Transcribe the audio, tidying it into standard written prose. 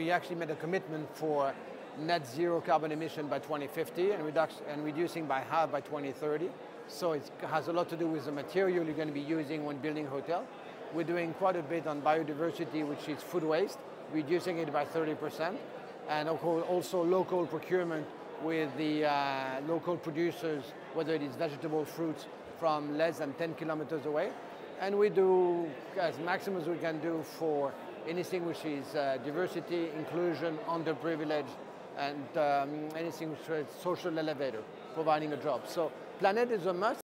we actually made a commitment for net zero carbon emission by 2050 and reducing by half by 2030. So it has a lot to do with the material you're going to be using when building a hotel. We're doing quite a bit on biodiversity, which is food waste, reducing it by 30%. And of course, also local procurement with the local producers, whether it is vegetable, fruits, from less than 10 kilometers away. And we do as maximum as we can do for anything which is diversity, inclusion, underprivileged, and anything which is social elevator, providing a job. So planet is a must,